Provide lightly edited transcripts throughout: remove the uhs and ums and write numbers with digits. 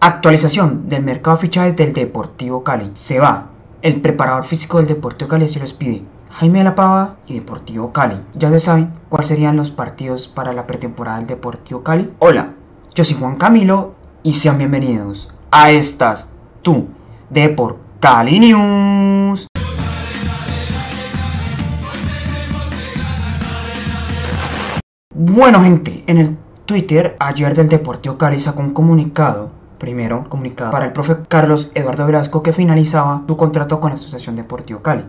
Actualización del mercado de fichajes del Deportivo Cali. Se va el preparador físico del Deportivo Cali, se los pide Jaime de la Pava y Deportivo Cali. Ya se saben cuáles serían los partidos para la pretemporada del Deportivo Cali. Hola, yo soy Juan Camilo y sean bienvenidos a estas tu Depor Cali News. Bueno gente, en el Twitter ayer del Deportivo Cali sacó un comunicado. Primero, un comunicado para el profe Carlos Eduardo Velasco, que finalizaba su contrato con la Asociación Deportivo Cali.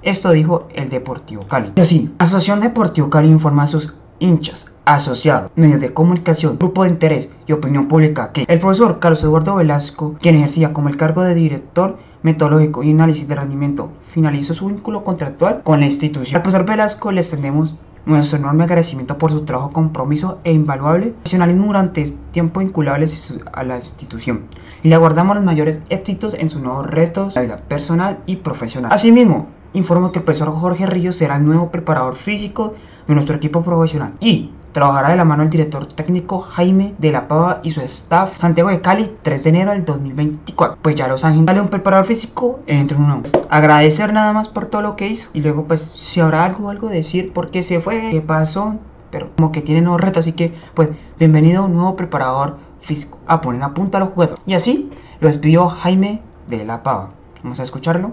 Esto dijo el Deportivo Cali. Y así, Asociación Deportivo Cali informa a sus hinchas, asociados, medios de comunicación, grupo de interés y opinión pública que el profesor Carlos Eduardo Velasco, quien ejercía como el cargo de director metodológico y análisis de rendimiento, finalizó su vínculo contractual con la institución. Al profesor Velasco le extendemos nuestro enorme agradecimiento por su trabajo, compromiso e invaluable profesionalismo durante tiempo vinculables a la institución, y le aguardamos los mayores éxitos en sus nuevos retos, la vida personal y profesional. Asimismo, informo que el profesor Jorge Ríos será el nuevo preparador físico de nuestro equipo profesional y trabajará de la mano del director técnico Jaime de la Pava y su staff. Santiago de Cali, 3 de enero del 2024. Pues ya los ángeles, dale un preparador físico entre uno. Agradecer nada más por todo lo que hizo. Y luego pues si habrá algo decir por qué se fue, qué pasó. Pero como que tiene nuevos retos, así que pues bienvenido a un nuevo preparador físico. A poner a punta a los jugadores. Y así lo despidió Jaime de la Pava. Vamos a escucharlo.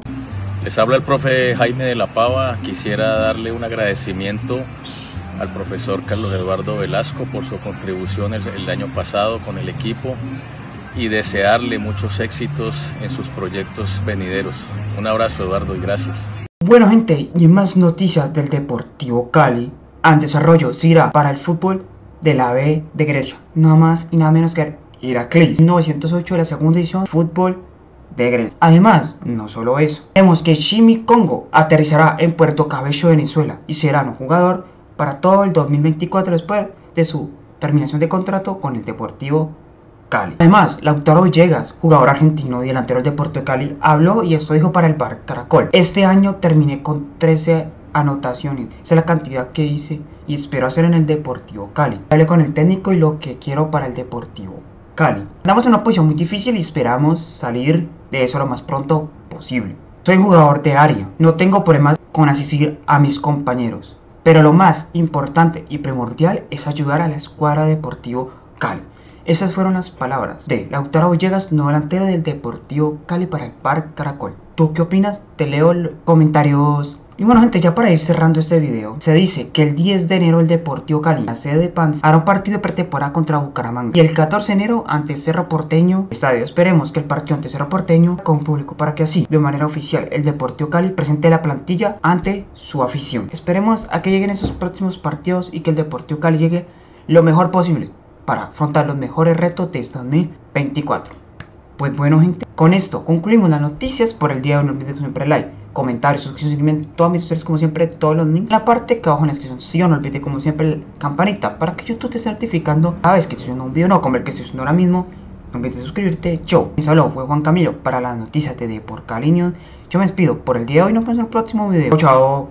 Les habla el profe Jaime de la Pava. Quisiera darle un agradecimiento al profesor Carlos Eduardo Velasco por su contribución el año pasado con el equipo y desearle muchos éxitos en sus proyectos venideros. Un abrazo Eduardo y gracias. Bueno gente, y más noticias del Deportivo Cali. Andrés Arroyo se irá para el fútbol de la B de Grecia. Nada más y nada menos que Iraklis 1908 de la segunda edición fútbol de Grecia. Además, no solo eso, vemos que Yimmy Congo aterrizará en Puerto Cabello, Venezuela, y será un jugador para todo el 2024 después de su terminación de contrato con el Deportivo Cali. Además, Lautaro Villegas, jugador argentino y delantero del Deportivo Cali, habló y esto dijo para el Bar Caracol. Este año terminé con 13 anotaciones. Esa es la cantidad que hice y espero hacer en el Deportivo Cali. Hablé con el técnico y lo que quiero para el Deportivo Cali. Estamos en una posición muy difícil y esperamos salir de eso lo más pronto posible. Soy jugador de área. No tengo problemas con asistir a mis compañeros. Pero lo más importante y primordial es ayudar a la escuadra Deportivo Cali. Esas fueron las palabras de Lautaro Villegas, nuevo delantero del Deportivo Cali para el Bar Caracol. ¿Tú qué opinas? Te leo los comentarios. Y bueno gente, ya para ir cerrando este video, se dice que el 10 de enero el Deportivo Cali, la sede de Pance, hará un partido de pretemporada contra Bucaramanga. Y el 14 de enero ante Cerro Porteño Estadio. Esperemos que el partido ante Cerro Porteño con público para que así, de manera oficial, el Deportivo Cali presente la plantilla ante su afición. Esperemos a que lleguen esos próximos partidos y que el Deportivo Cali llegue lo mejor posible para afrontar los mejores retos de este 2024. Pues bueno gente, con esto concluimos las noticias por el día de hoy. No olviden siempre like, comentar, suscripción, seguirme en todas mis historias como siempre, todos los links en la parte que abajo en la descripción. Si no olviden como siempre la campanita para que YouTube te esté notificando cada vez que estoy subiendo un video nuevo, como el que estoy subiendo ahora mismo. No olvides suscribirte. Yo, mis saludos, fue Juan Camilo para las noticias de Depor Cali News. Yo me despido por el día de hoy, nos vemos en el próximo video. Chao.